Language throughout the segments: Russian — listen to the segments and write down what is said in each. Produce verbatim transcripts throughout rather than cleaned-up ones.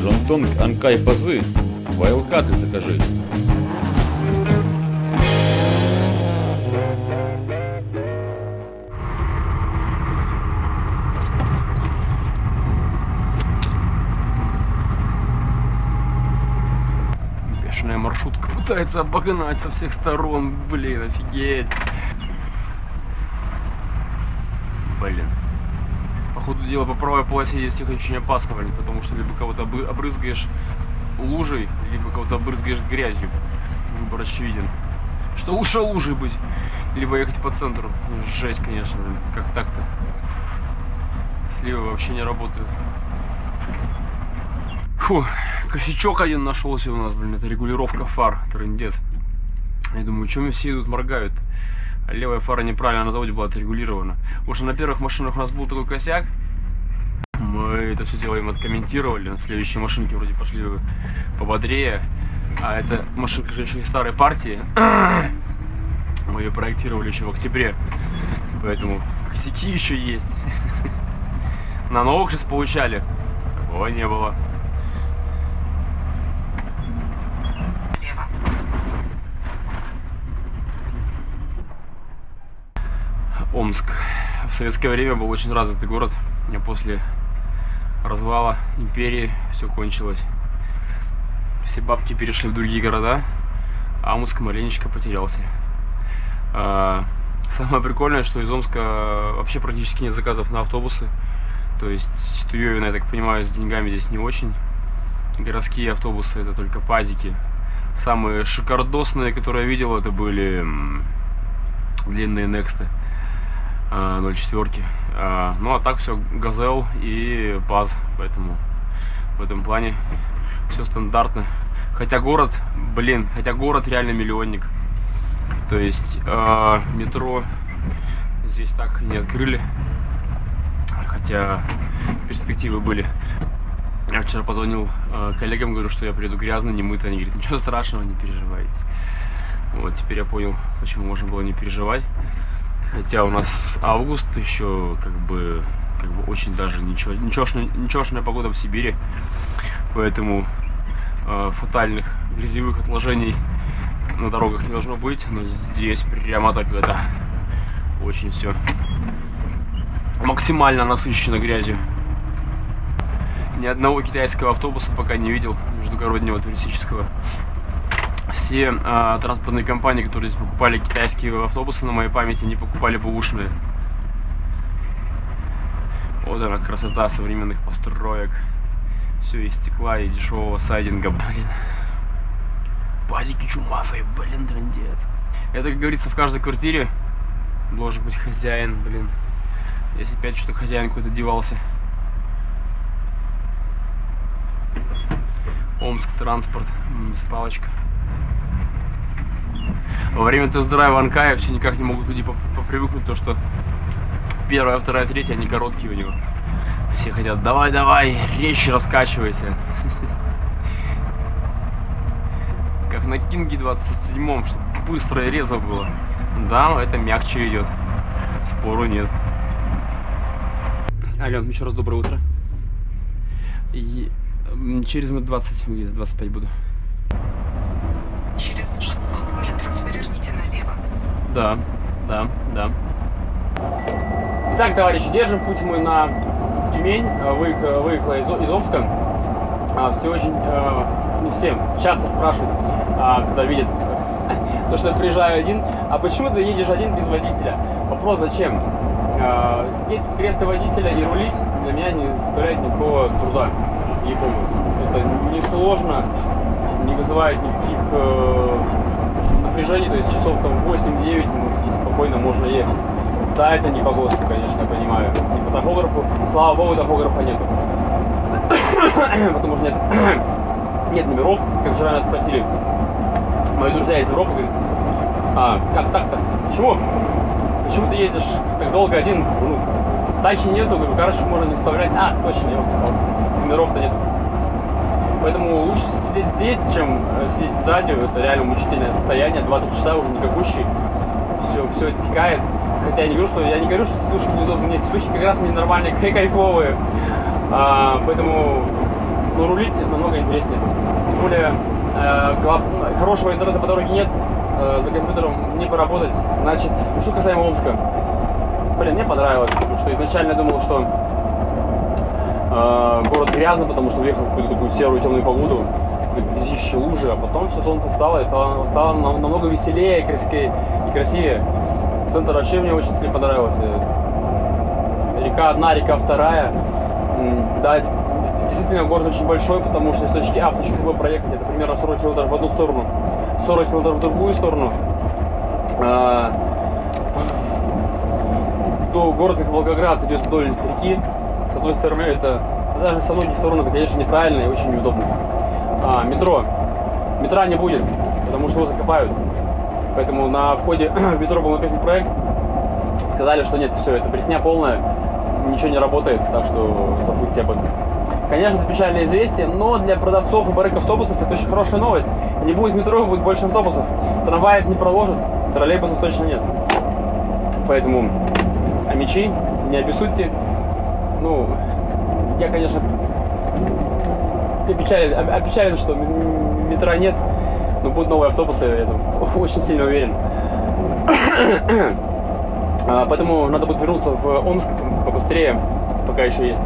Жантонг, Анкай, ПАЗы, вайлкаты закажи. Бешеная маршрутка пытается обогнать со всех сторон, блин, офигеть. Блин. Походу дела по правой полосе здесь их очень опасновали, потому что либо кого-то обрызгаешь лужей, либо кого-то обрызгаешь грязью. Выбор очевиден. Что лучше лужей быть, либо ехать по центру. Жесть, конечно, как так-то. Сливы вообще не работают. Фу, косячок один нашелся у нас, блин, это регулировка фар, трындец. Я думаю, что мне все идут, моргают. Левая фара неправильно на заводе была отрегулирована. Уж на первых машинах у нас был такой косяк. Мы это все дело им откомментировали. Следующие машинки вроде пошли пободрее. А это машинка же еще и старой партии. Мы ее проектировали еще в октябре. Поэтому косяки еще есть. На новых же получали. Такого не было. Омск. В советское время был очень развитый город, а после развала империи все кончилось. Все бабки перешли в другие города, а Омск маленечко потерялся. Самое прикольное, что из Омска вообще практически нет заказов на автобусы. То есть туевина, я так понимаю, с деньгами здесь не очень. Городские автобусы — это только пазики. Самые шикардосные, которые я видел, это были длинные Нексты. ноль четыре. Ну а так все Газель и ПАЗ, поэтому в этом плане все стандартно. Хотя город, блин, хотя город реально миллионник. То есть э, метро здесь так и не открыли, хотя перспективы были. Я вчера позвонил э, коллегам, говорю, что я приеду грязно, не мыто. Они говорят, ничего страшного, не переживайте. Вот теперь я понял, почему можно было не переживать. Хотя у нас август еще, как бы, как бы очень даже ничего, ничегошная, ничегошная погода в Сибири, поэтому э, фатальных грязевых отложений на дорогах не должно быть, но здесь прямо так это очень все максимально насыщено грязью. Ни одного китайского автобуса пока не видел, междугороднего туристического. Все э, транспортные компании, которые здесь покупали китайские автобусы, на моей памяти не покупали бэушные. Вот она красота современных построек. Все из стекла и дешевого сайдинга. Блин. Пазики чумасые, блин, трындец. Это, как говорится, в каждой квартире должен быть хозяин, блин. Если опять что-то хозяин какой-то девался. Омск, транспорт, муниципалочка. Во время тест-драйва Анкая все никак не могут люди попривыкнуть, то что первая, вторая, третья, они короткие у него. Все хотят, давай, давай, резче раскачивайся. Как на Кинге двадцать седьмом, чтобы быстро и резво было. Да, это мягче идет. Спору нет. Ален, еще раз доброе утро. И через минут двадцать, где-то двадцать пять буду. Через шестьсот метров поверните налево. Да, да, да. Итак, товарищи, держим путь мы на Тюмень. Выехала, выехала из, из Омска. А, все очень, э, не всем, часто спрашивают, а, когда видят, то, что я приезжаю один. А почему ты едешь один без водителя? Вопрос зачем? А, сидеть в кресле водителя и рулить для меня не составляет никакого труда. Не помню. Это несложно. Не вызывает никаких э, напряжений, то есть часов там восемь-девять ну, спокойно можно ехать. Да, это не по ГОСТу, конечно, я понимаю, не по тахографу. Слава богу, тахографа нету, потому что нет, нет номеров. Как вчера меня спросили мои друзья из Европы, говорят, а, как так-то? Почему? Почему ты едешь так долго один? Ну, тахи нету, говорю, короче, можно не вставлять. А, точно, номеров-то нету. Поэтому лучше сидеть здесь, чем сидеть сзади. Это реально мучительное состояние. два-три часа уже никакущий. Все, все оттекает. Хотя я не говорю, что я не говорю, что сидушки неудобные. Сидушки как раз ненормальные, кайфовые. А, поэтому но рулить намного интереснее. Тем более, э, хорошего интернета по дороге нет, э, за компьютером не поработать. Значит, ну, что касаемо Омска, блин, мне понравилось, потому что изначально я думал, что э, город грязный, потому что въехал в какую-то такую серую темную погоду, грязищие лужи, а потом все солнце встало и стало, стало нам, намного веселее и красивее. Центр вообще мне очень сильно понравился. Река одна, река вторая. Да, действительно, город очень большой, потому что с точки А в точку Б проехать это примерно сорок километров в одну сторону, сорок километров в другую сторону. До города, как Волгоград, идет вдоль реки. С одной стороны, это даже с одной стороны, это, конечно, неправильно и очень неудобно. А, метро. Метра не будет, потому что его закопают. Поэтому на входе в метро был написан проект. Сказали, что нет, все, это брехня полная, ничего не работает, так что забудьте об этом. Конечно, это печальное известие, но для продавцов и барыг автобусов это очень хорошая новость. Не будет метро, будет больше автобусов. Трамваев не проложат, троллейбусов точно нет. Поэтому амичи, не обессудьте. Ну, я, конечно, опечален, опечален, что метро нет, но будут новые автобусы, я очень сильно уверен. Поэтому надо будет вернуться в Омск побыстрее, пока еще есть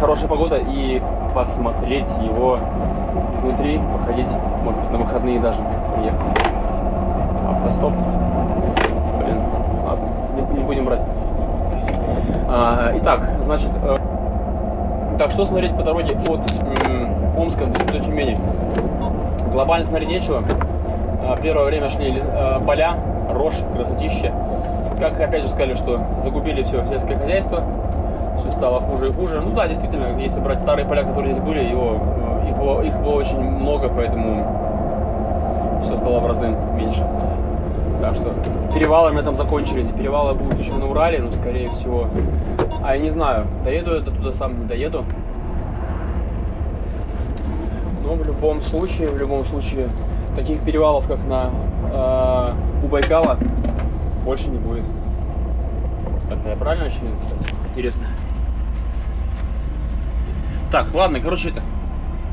хорошая погода, и посмотреть его изнутри, походить, может быть, на выходные даже приехать. Автостоп. Блин, ладно, не будем брать. А, итак, значит, так, что смотреть по дороге от Омска до Тюмени? Глобально смотреть нечего. Первое время шли поля, рожь, красотища. Как опять же сказали, что загубили все сельское хозяйство, все стало хуже и хуже. Ну да, действительно, если брать старые поля, которые здесь были, его, их, было, их было очень много, поэтому все стало в разы меньше. Так что перевалы мы там закончились. Перевалы будут еще на Урале, но скорее всего. А я не знаю, доеду я туда сам, не доеду. Но в любом случае, в любом случае, таких перевалов, как на, э, у Байкала, больше не будет. Тогда я правильно еще написал? Интересно. Так, ладно, короче, это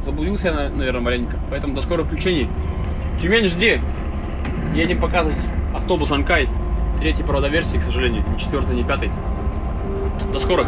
заблудился я, наверное, маленько. Поэтому до скорых включений. Тюмень, жди! Едем показывать автобус Анкай. Третий, правда, версии, к сожалению. Не четвертый, не пятый. До скорых!